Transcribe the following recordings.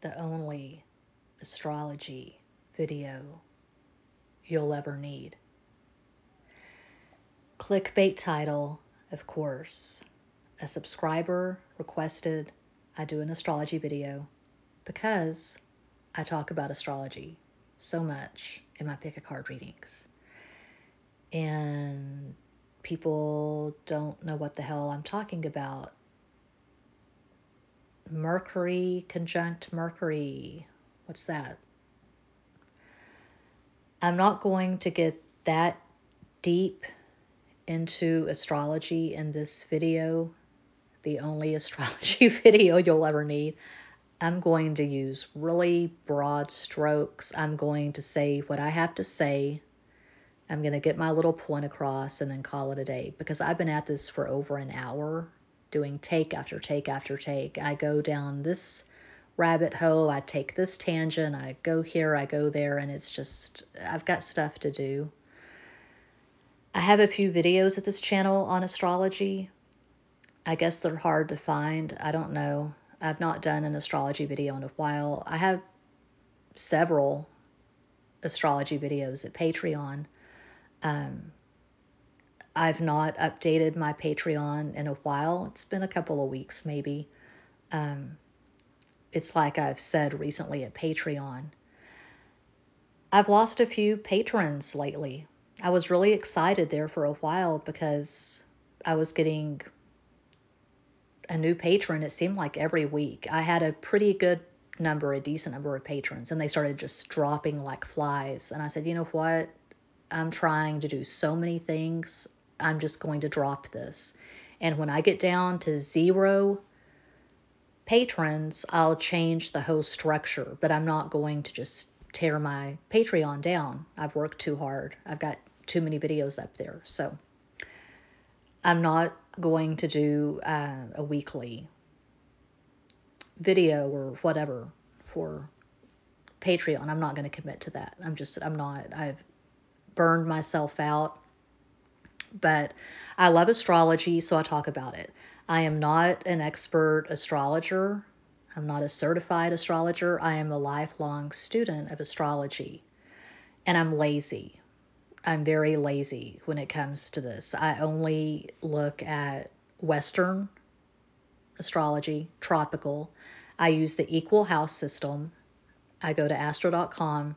the only astrology video you'll ever need. Clickbait title, of course. A subscriber requested I do an astrology video because I talk about astrology so much in my pick a card readings. And people don't know what the hell I'm talking about. Mercury conjunct Mercury. What's that? I'm not going to get that deep into astrology in this video, the only astrology video you'll ever need. I'm going to use really broad strokes. I'm going to say what I have to say. I'm going to get my little point across and then call it a day, because I've been at this for over an hour doing take after take after take. I go down this rabbit hole, I take this tangent, I go here, I go there, and it's just, I've got stuff to do. I have a few videos at this channel on astrology. I guess they're hard to find. I don't know. I've not done an astrology video in a while. I have several astrology videos at Patreon. I've not updated my Patreon in a while. It's been a couple of weeks, maybe. It's like I've said recently at Patreon, I've lost a few patrons lately. I was really excited there for a while because I was getting a new patron, it seemed like every week. I had a pretty good number, a decent number of patrons, and they started just dropping like flies. And I said, you know what? I'm trying to do so many things. I'm just going to drop this. And when I get down to 0 patrons, I'll change the whole structure, but I'm not going to just tear my Patreon down. I've worked too hard. I've got too many videos up there. So I'm not going to do a weekly video or whatever for Patreon. I'm not going to commit to that. I've burned myself out, but I love astrology, so I talk about it. I am not an expert astrologer. I'm not a certified astrologer. I am a lifelong student of astrology, and I'm lazy. I'm very lazy when it comes to this. I only look at Western astrology, tropical. I use the equal house system. I go to astro.com.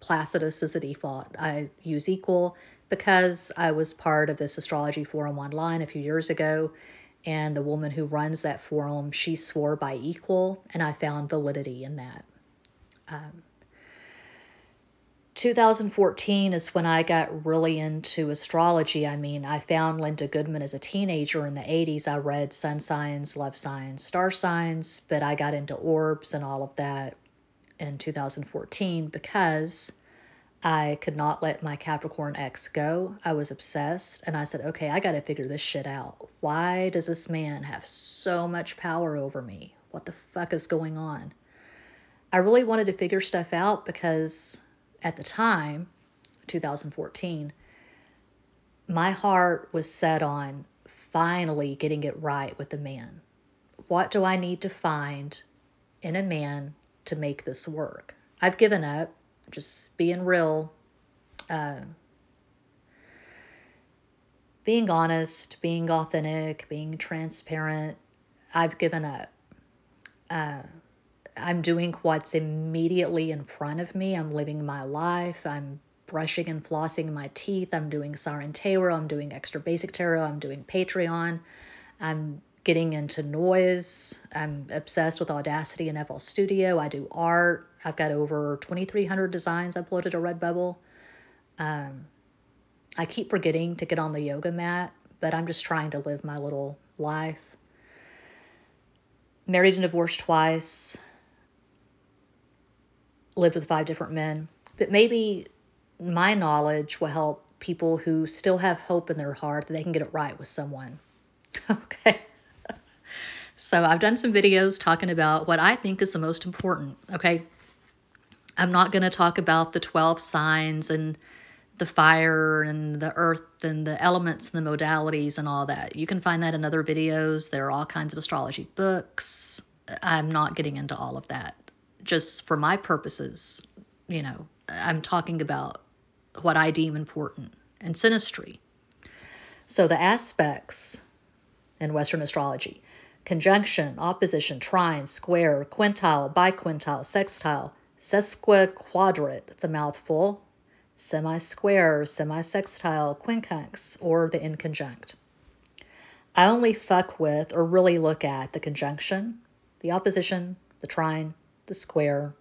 Placidus is the default. I use equal because I was part of this astrology forum online a few years ago. And the woman who runs that forum, she swore by equal, and I found validity in that. 2014 is when I got really into astrology. I mean, I found Linda Goodman as a teenager in the 80s. I read sun signs, love signs, star signs, but I got into orbs and all of that in 2014 because I could not let my Capricorn ex go. I was obsessed, and I said, okay, I got to figure this shit out. Why does this man have so much power over me? What the fuck is going on? I really wanted to figure stuff out because at the time, 2014, my heart was set on finally getting it right with the man. What do I need to find in a man to make this work? I've given up. Just being real, being honest, being authentic, being transparent. I've given up. I'm doing what's immediately in front of me. I'm living my life. I'm brushing and flossing my teeth. I'm doing Siren Tarot. I'm doing Extra Basic Tarot. I'm doing Patreon. I'm getting into noise. I'm obsessed with Audacity and FL Studio. I do art. I've got over 2,300 designs uploaded to Redbubble. I keep forgetting to get on the yoga mat, but I'm just trying to live my little life. Married and divorced twice. Lived with 5 different men. But maybe my knowledge will help people who still have hope in their heart that they can get it right with someone. Okay. So I've done some videos talking about what I think is the most important, okay? I'm not going to talk about the 12 signs and the fire and the earth and the elements and the modalities and all that. You can find that in other videos. There are all kinds of astrology books. I'm not getting into all of that. Just for my purposes, you know, I'm talking about what I deem important and synastry. So the aspects in Western astrology: conjunction, opposition, trine, square, quintile, biquintile, sextile, sesquiquadrate, it's a mouthful, semi-square, semi-sextile, quincunx, or the inconjunct. I only fuck with or really look at the conjunction, the opposition, the trine, the square,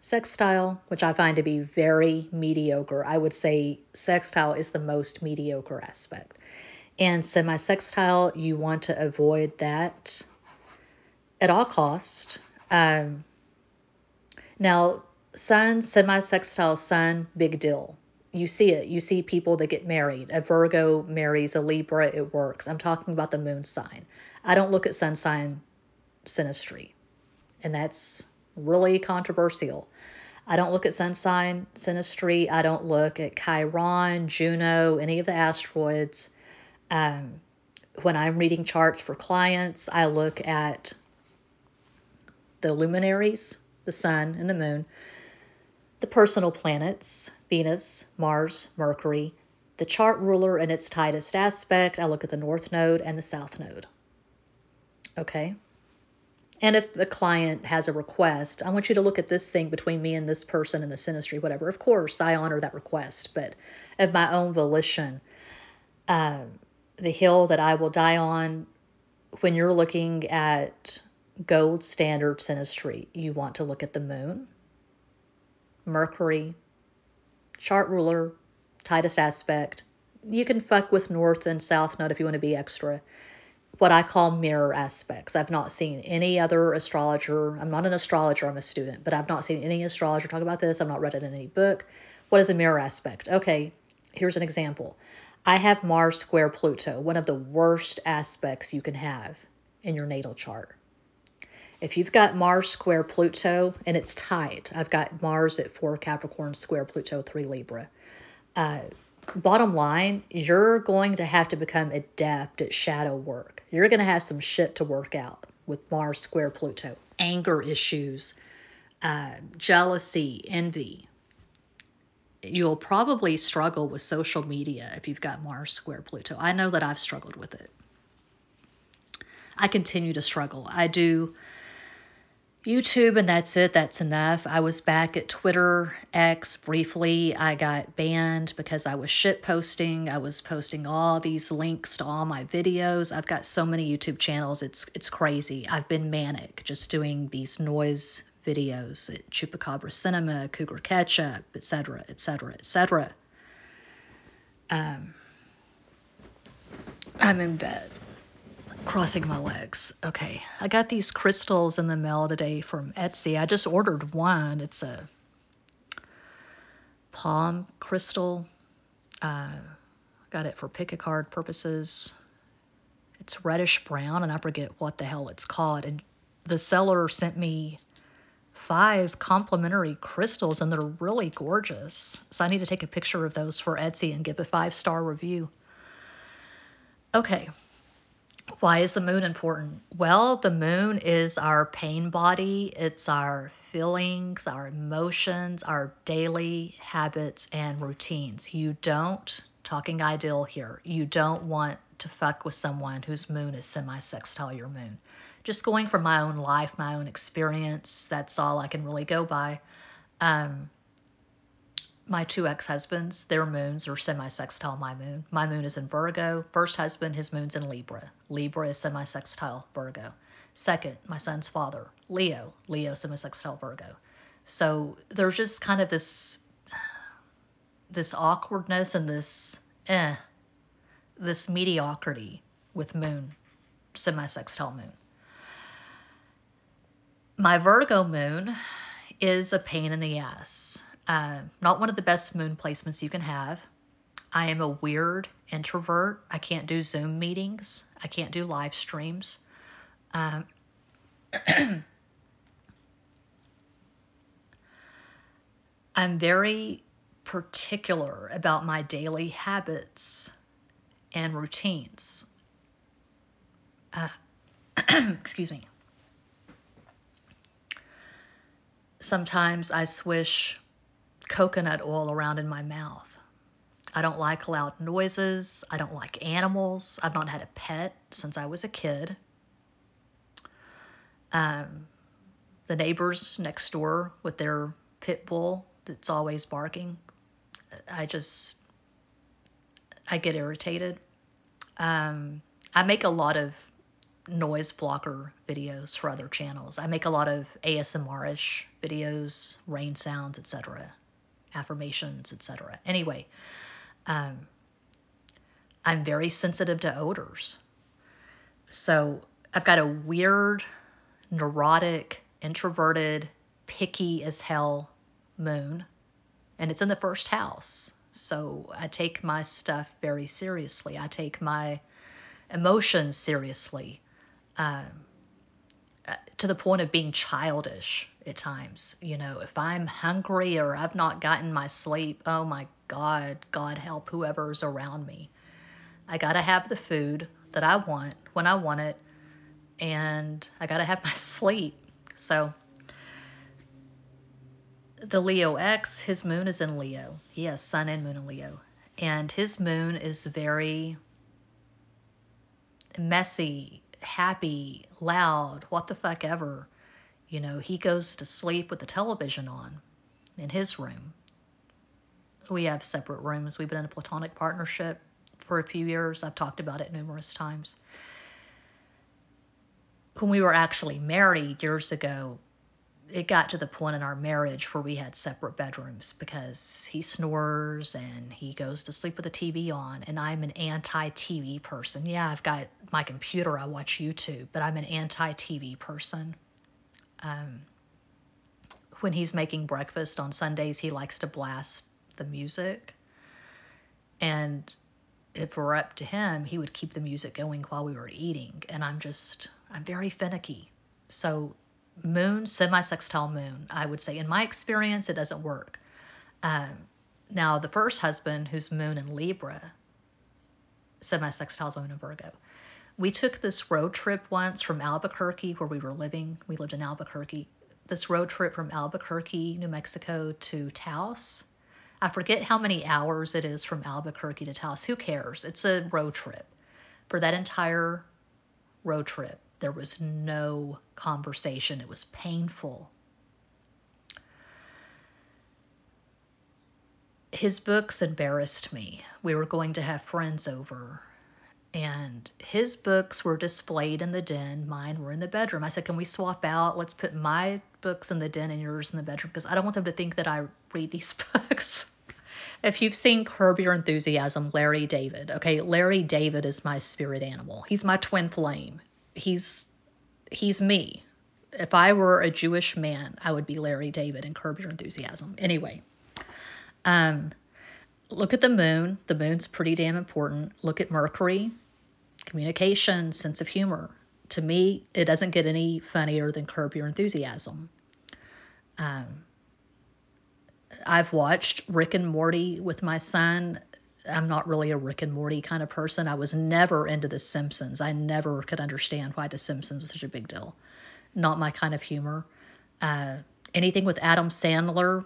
sextile, which I find to be very mediocre. I would say sextile is the most mediocre aspect. And semi-sextile, you want to avoid that at all costs. Now, sun, semi-sextile sun, big deal. You see it. You see people that get married. A Virgo marries a Libra. It works. I'm talking about the moon sign. I don't look at sun sign synastry, and that's really controversial. I don't look at sun sign synastry. I don't look at Chiron, Juno, any of the asteroids. When I'm reading charts for clients, I look at the luminaries, the sun and the moon, the personal planets, Venus, Mars, Mercury, the chart ruler in its tightest aspect. I look at the north node and the south node. Okay. And if the client has a request, I want you to look at this thing between me and this person and the synastry, whatever. Of course, I honor that request, but of my own volition, the hill that I will die on, when you're looking at gold standard synastry, you want to look at the moon, Mercury, chart ruler, tightest aspect. You can fuck with north and south node if you want to be extra. What I call mirror aspects. I've not seen any other astrologer. I'm not an astrologer, I'm a student, but I've not seen any astrologer talk about this. I've not read it in any book. What is a mirror aspect? Okay, here's an example. I have Mars square Pluto, one of the worst aspects you can have in your natal chart. If you've got Mars square Pluto, and it's tight, I've got Mars at 4 Capricorn square Pluto, 3 Libra. Bottom line, you're going to have to become adept at shadow work. You're going to have some shit to work out with Mars square Pluto. Anger issues, jealousy, envy. You'll probably struggle with social media if you've got Mars square Pluto. I know that I've struggled with it. I continue to struggle. I do YouTube and that's it. That's enough. I was back at Twitter X briefly. I got banned because I was shit posting. I was posting all these links to all my videos. I've got so many YouTube channels. It's crazy. I've been manic just doing these noise videos at Chupacabra Cinema, Cougar Ketchup, etc., etc., etc. I'm in bed, crossing my legs. Okay, I got these crystals in the mail today from Etsy. I just ordered one. It's a palm crystal. Got it for pick-a-card purposes. It's reddish brown, and I forget what the hell it's called. And the seller sent me 5 complimentary crystals, and they're really gorgeous. So I need to take a picture of those for Etsy and give a 5-star review. Okay. Why is the moon important? Well, the moon is our pain body. It's our feelings, our emotions, our daily habits and routines. You don't, talking ideal here, you don't want to fuck with someone whose moon is semi-sextile your moon. Just going from my own life, my own experience, that's all I can really go by. My 2 ex-husbands, their moons are semi-sextile my moon. My moon is in Virgo. First husband, his moon's in Libra. Libra is semi-sextile Virgo. Second, my son's father, Leo. Leo, semi-sextile Virgo. So there's just kind of this awkwardness and this mediocrity with moon, semi-sextile moon. My Virgo moon is a pain in the ass. Not one of the best moon placements you can have. I am a weird introvert. I can't do Zoom meetings. I can't do live streams. I'm very particular about my daily habits and routines. Excuse me. Sometimes I swish coconut oil around in my mouth. I don't like loud noises. I don't like animals. I've not had a pet since I was a kid. The neighbors next door with their pit bull that's always barking, I get irritated. I make a lot of noise blocker videos for other channels. I make a lot of ASMR-ish videos, rain sounds, etc., affirmations, etc. Anyway, I'm very sensitive to odors. So I've got a weird, neurotic, introverted, picky as hell moon, and it's in the first house. So I take my stuff very seriously. I take my emotions seriously, to the point of being childish at times. You know, if I'm hungry or I've not gotten my sleep, oh my God, God help whoever's around me. I got to have the food that I want when I want it, and I got to have my sleep. So the Leo X, his moon is in Leo. He has sun and moon in Leo. And his moon is very messy, happy, loud, what the fuck ever. You know, he goes to sleep with the television on in his room. We have separate rooms. We've been in a platonic partnership for a few years. I've talked about it numerous times. When we were actually married years ago, it got to the point in our marriage where we had separate bedrooms because he snores and he goes to sleep with the TV on, and I'm an anti-TV person. Yeah, I've got my computer, I watch YouTube, but I'm an anti-TV person. When he's making breakfast on Sundays, he likes to blast the music. And if it were up to him, he would keep the music going while we were eating. And I'm very finicky. So moon, semi-sextile moon, I would say in my experience, it doesn't work. Now the first husband, whose moon in Libra, semi-sextile moon in Virgo, we took this road trip once from Albuquerque, where we were living. We lived in Albuquerque. This road trip from Albuquerque, New Mexico to Taos. I forget how many hours it is from Albuquerque to Taos. Who cares? It's a road trip. For that entire road trip, there was no conversation. It was painful. His books embarrassed me. We were going to have friends over, and his books were displayed in the den. Mine were in the bedroom. I said, can we swap out? Let's put my books in the den and yours in the bedroom, because I don't want them to think that I read these books. If you've seen Curb Your Enthusiasm, Larry David. Okay, Larry David is my spirit animal. He's my twin flame. He's me. If I were a Jewish man, I would be Larry David and Curb Your Enthusiasm. Anyway, look at the moon. The moon's pretty damn important. Look at Mercury, communication, sense of humor. To me, it doesn't get any funnier than Curb Your Enthusiasm. I've watched Rick and Morty with my son. I'm not really a Rick and Morty kind of person. I was never into The Simpsons. I never could understand why The Simpsons was such a big deal. Not my kind of humor. Anything with Adam Sandler,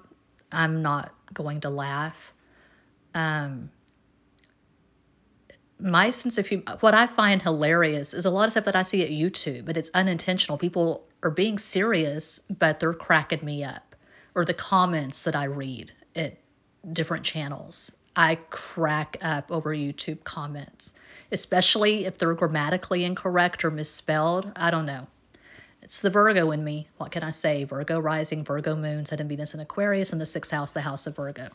I'm not going to laugh. My sense of humor, what I find hilarious is a lot of stuff that I see at YouTube, but it's unintentional. People are being serious, but they're cracking me up. Or the comments that I read at different channels. I crack up over YouTube comments, especially if they're grammatically incorrect or misspelled. I don't know. It's the Virgo in me. What can I say? Virgo rising, Virgo moon, Saturn, Venus, and Aquarius in the sixth house, the house of Virgo.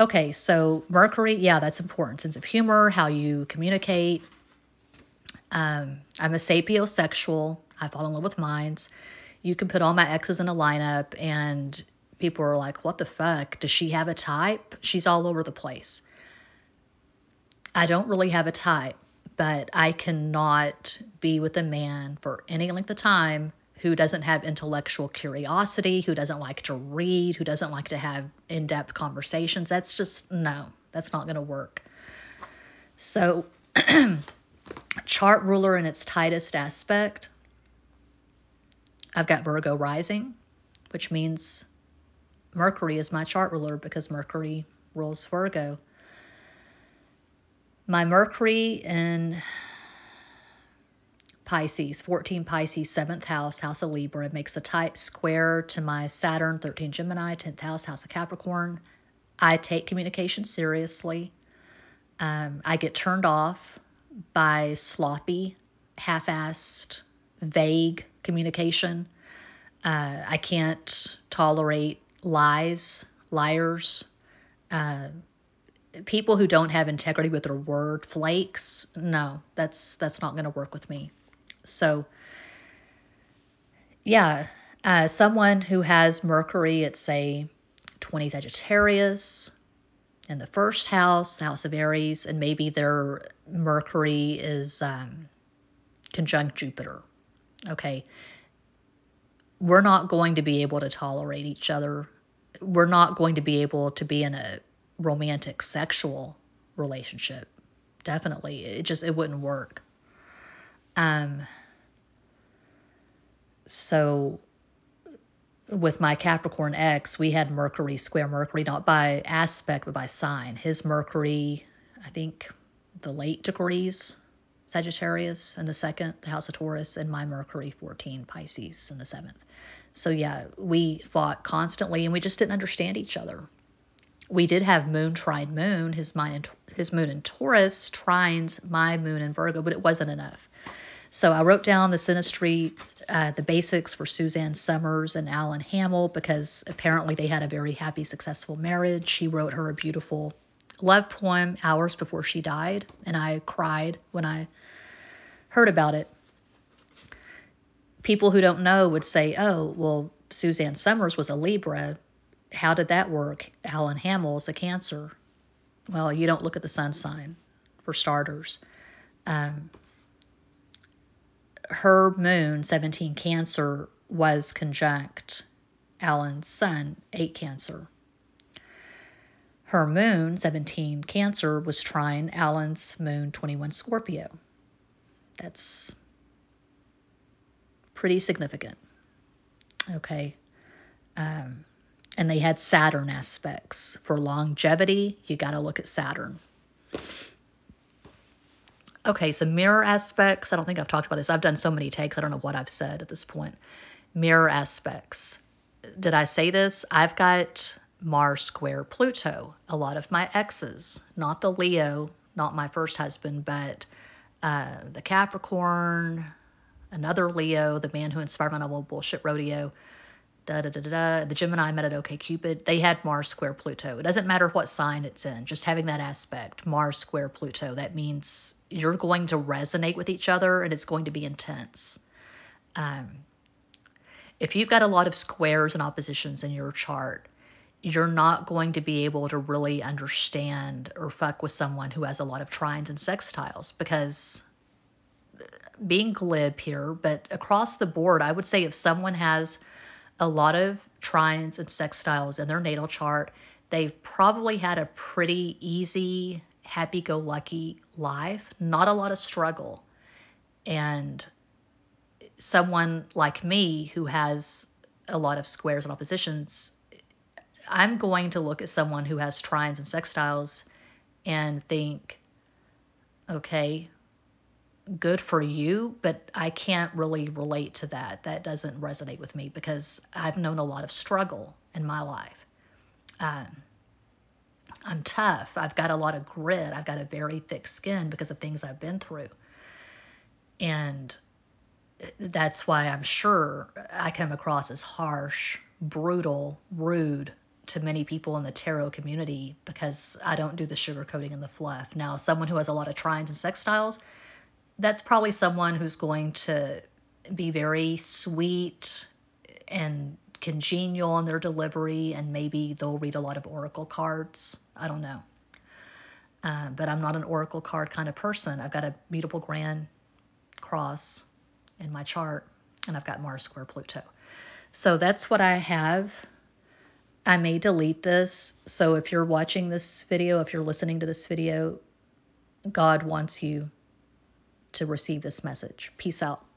Okay, so Mercury, yeah, that's important. Sense of humor, how you communicate. I'm a sapiosexual. I fall in love with minds. You can put all my exes in a lineup and people are like, what the fuck? Does she have a type? She's all over the place. I don't really have a type, but I cannot be with a man for any length of time who doesn't have intellectual curiosity, who doesn't like to read, who doesn't like to have in-depth conversations. That's just, no, that's not going to work. So chart ruler in its tightest aspect. I've got Virgo rising. which means Mercury is my chart ruler because Mercury rules Virgo. My Mercury in Pisces, 14 Pisces, 7th house, house of Libra, makes a tight square to my Saturn, 13 Gemini, 10th house, house of Capricorn. I take communication seriously. I get turned off by sloppy, half-assed, vague communication. I can't tolerate lies, liars, people who don't have integrity with their word, flakes. No, that's not going to work with me. So, yeah, someone who has Mercury at, say, 20 Sagittarius in the first house, the house of Aries, and maybe their Mercury is conjunct Jupiter, okay? We're not going to be able to tolerate each other. We're not going to be able to be in a romantic sexual relationship. Definitely. It wouldn't work. So with my Capricorn ex, we had Mercury square Mercury, not by aspect, but by sign. His Mercury, I think the late degrees, Sagittarius in the second, the house of Taurus, and my Mercury 14 Pisces in the seventh. So yeah, we fought constantly and we just didn't understand each other. We did have moon trine moon, his moon in Taurus trines my moon in Virgo, but it wasn't enough. So I wrote down the synastry, the basics for Suzanne Somers and Alan Hamel, because apparently they had a very happy, successful marriage. He wrote her a beautiful love poem hours before she died, and I cried when I heard about it. People who don't know would say, oh, well, Suzanne Somers was a Libra. How did that work? Alan Hamel is a Cancer. Well, you don't look at the sun sign, for starters. Her moon, 17 Cancer, was conjunct Alan's sun, 8 Cancer. Her moon, 17 Cancer, was trine Alan's moon, 21 Scorpio. That's pretty significant. Okay. And they had Saturn aspects. For longevity, you got to look at Saturn. Okay, so mirror aspects. I don't think I've talked about this. I've done so many takes, I don't know what I've said at this point. Mirror aspects. Did I say this? I've got Mars square Pluto. A lot of my exes, not the Leo, not my first husband, but the Capricorn, another Leo, the man who inspired my novel Bullshit Rodeo, the Gemini I met at OkCupid. They had Mars square Pluto. It doesn't matter what sign it's in, just having that aspect, Mars square Pluto, that means you're going to resonate with each other and it's going to be intense. If you've got a lot of squares and oppositions in your chart, you're not going to be able to really understand or fuck with someone who has a lot of trines and sextiles, because being glib here, but across the board, I would say if someone has a lot of trines and sextiles in their natal chart, they've probably had a pretty easy, happy-go-lucky life, not a lot of struggle. And someone like me who has a lot of squares and oppositions, I'm going to look at someone who has trines and sextiles and think, okay, good for you, but I can't really relate to that. That doesn't resonate with me because I've known a lot of struggle in my life. I'm tough. I've got a lot of grit. I've got a very thick skin because of things I've been through. And that's why I'm sure I come across as harsh, brutal, rude to many people in the tarot community, because I don't do the sugarcoating and the fluff. Now, someone who has a lot of trines and sextiles, that's probably someone who's going to be very sweet and congenial in their delivery, and maybe they'll read a lot of oracle cards. I don't know. But I'm not an oracle card kind of person. I've got a mutable grand cross in my chart, and I've got Mars square Pluto. So that's what I have. I may delete this. So if you're watching this video, if you're listening to this video, God wants you to receive this message. Peace out.